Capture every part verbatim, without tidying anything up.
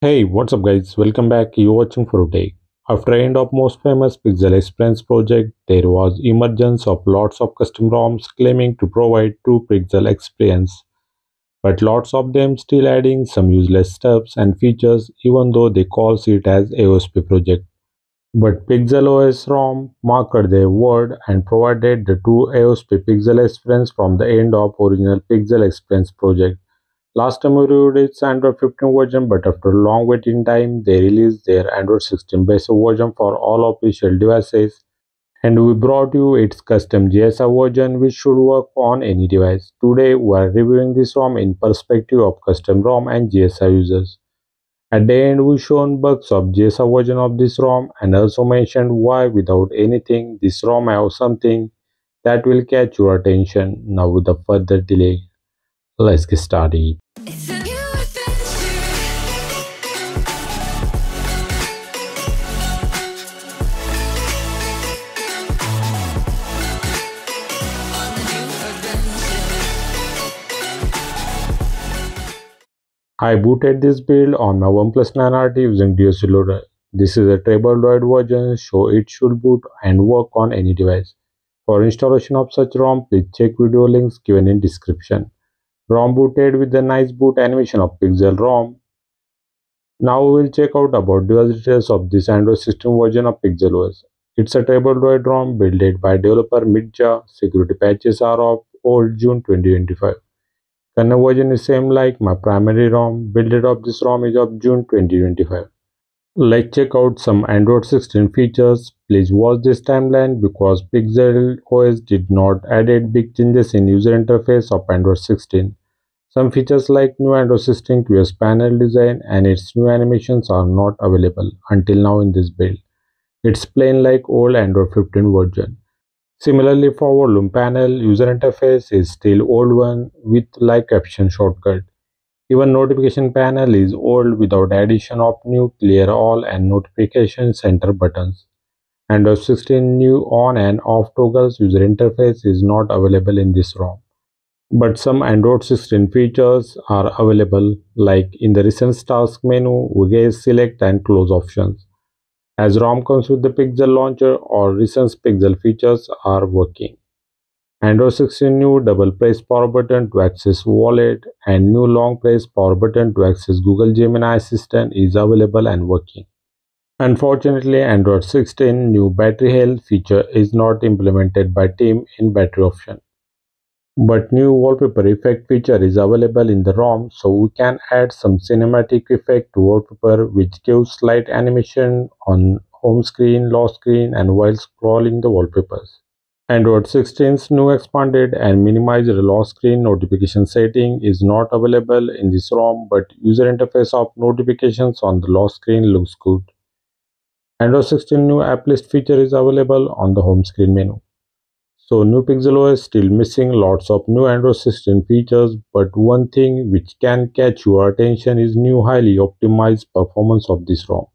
Hey, what's up guys, welcome back. You're watching four U Tech. After end of most famous Pixel experience project, there was emergence of lots of custom ROMs claiming to provide true Pixel experience. But lots of them still adding some useless steps and features even though they call it as A O S P project. But Pixel O S ROM marked their word and provided the true A O S P Pixel experience from the end of original Pixel experience project. Last time we reviewed its Android fifteen version, but after long waiting time, they released their Android sixteen basic version for all official devices, and we brought you its custom G S I version, which should work on any device. Today, we are reviewing this ROM in perspective of custom ROM and G S I users. At the end, we shown bugs of G S I version of this ROM and also mentioned why, without anything, this ROM has something that will catch your attention. Now, without further delay, let's get started. I booted this build on my OnePlus nine R T using D S C loader. This is a TrebleDroid version, so it should boot and work on any device. For installation of such ROM, please check video links given in description. ROM booted with the nice boot animation of Pixel ROM. Now we will check out about device details of this Android sixteen version of Pixel O S. It's a TrebleDroid ROM built by developer Midja. Security patches are of old June twenty twenty-five. Kernel version is same like my primary ROM. Build of this ROM is of June twenty twenty-five. Let's check out some Android sixteen features. Please watch this timeline because Pixel O S did not add big changes in user interface of Android sixteen. Some features like new Android sixteen Q S panel design and its new animations are not available until now in this build. It's plain like old Android fifteen version. Similarly, for volume panel, user interface is still old one with like caption shortcut. Even notification panel is old without addition of new clear all and notification center buttons. Android sixteen new on and off toggles user interface is not available in this ROM. But some Android sixteen features are available, like in the recent task menu, we get select and close options. As ROM comes with the Pixel Launcher, all recent Pixel features are working. Android sixteen new double press power button to access wallet and new long press power button to access Google Gemini assistant is available and working. Unfortunately, Android sixteen new battery health feature is not implemented by team in battery option. But new wallpaper effect feature is available in the ROM, so we can add some cinematic effect to wallpaper which gives slight animation on home screen, lock screen and while scrolling the wallpapers. Android sixteen's new expanded and minimized lock screen notification setting is not available in this ROM, but user interface of notifications on the lock screen looks good. Android sixteen new app list feature is available on the home screen menu. So new Pixel O S still missing lots of new Android sixteen features, but one thing which can catch your attention is new highly optimized performance of this ROM.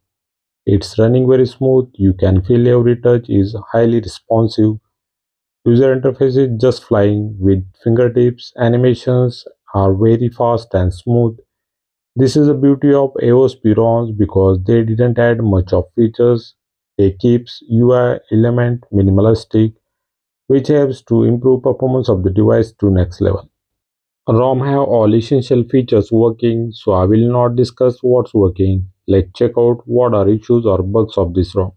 It's running very smooth, you can feel every touch is highly responsive. User interface is just flying with fingertips, animations are very fast and smooth. This is the beauty of A O S P ROMs because they didn't add much of features. They keeps U I element minimalistic, which helps to improve performance of the device to next level. ROM have all essential features working, so I will not discuss what's working. Let's check out what are issues or bugs of this ROM.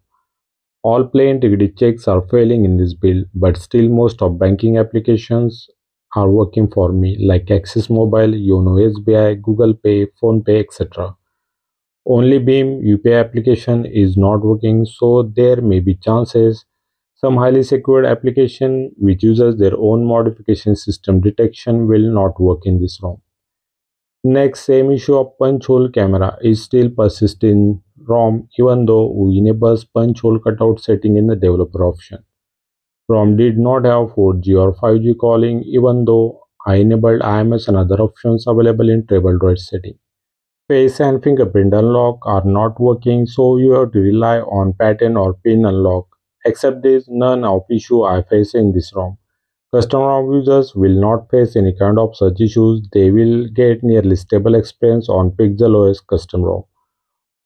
All play integrity checks are failing in this build, but still most of banking applications are working for me, like Axis Mobile, Yono S B I, Google Pay, Phone Pay, et cetera. Only Beam U P I application is not working, so there may be chances some highly secured application which uses their own modification system detection will not work in this ROM. Next, same issue of punch hole camera is still persisting ROM even though we enable punch hole cutout setting in the developer option. ROM did not have four G or five G calling even though I enabled I M S and other options available in TrebleDroid setting. Face and fingerprint unlock are not working, so you have to rely on pattern or pin unlock. Except this, none of issue I face in this ROM. Custom ROM users will not face any kind of such issues. They will get nearly stable experience on Pixel O S custom ROM.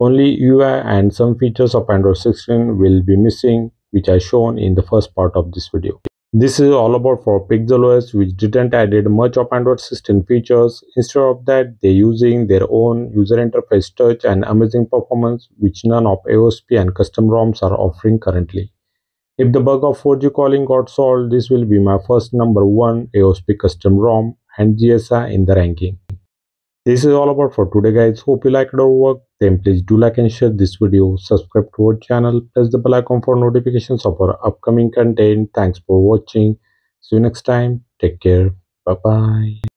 Only U I and some features of Android sixteen will be missing, which I shown in the first part of this video. This is all about for Pixel O S, which didn't added much of Android sixteen features. Instead of that, they're using their own user interface touch and amazing performance, which none of A O S P and custom ROMs are offering currently. If the bug of four G calling got solved, this will be my first number one A O S P custom ROM and G S I in the ranking. This is all about for today, guys. Hope you liked our work. Then please do like and share this video, subscribe to our channel, press the bell icon for notifications of our upcoming content. Thanks for watching. See you next time. Take care. Bye bye.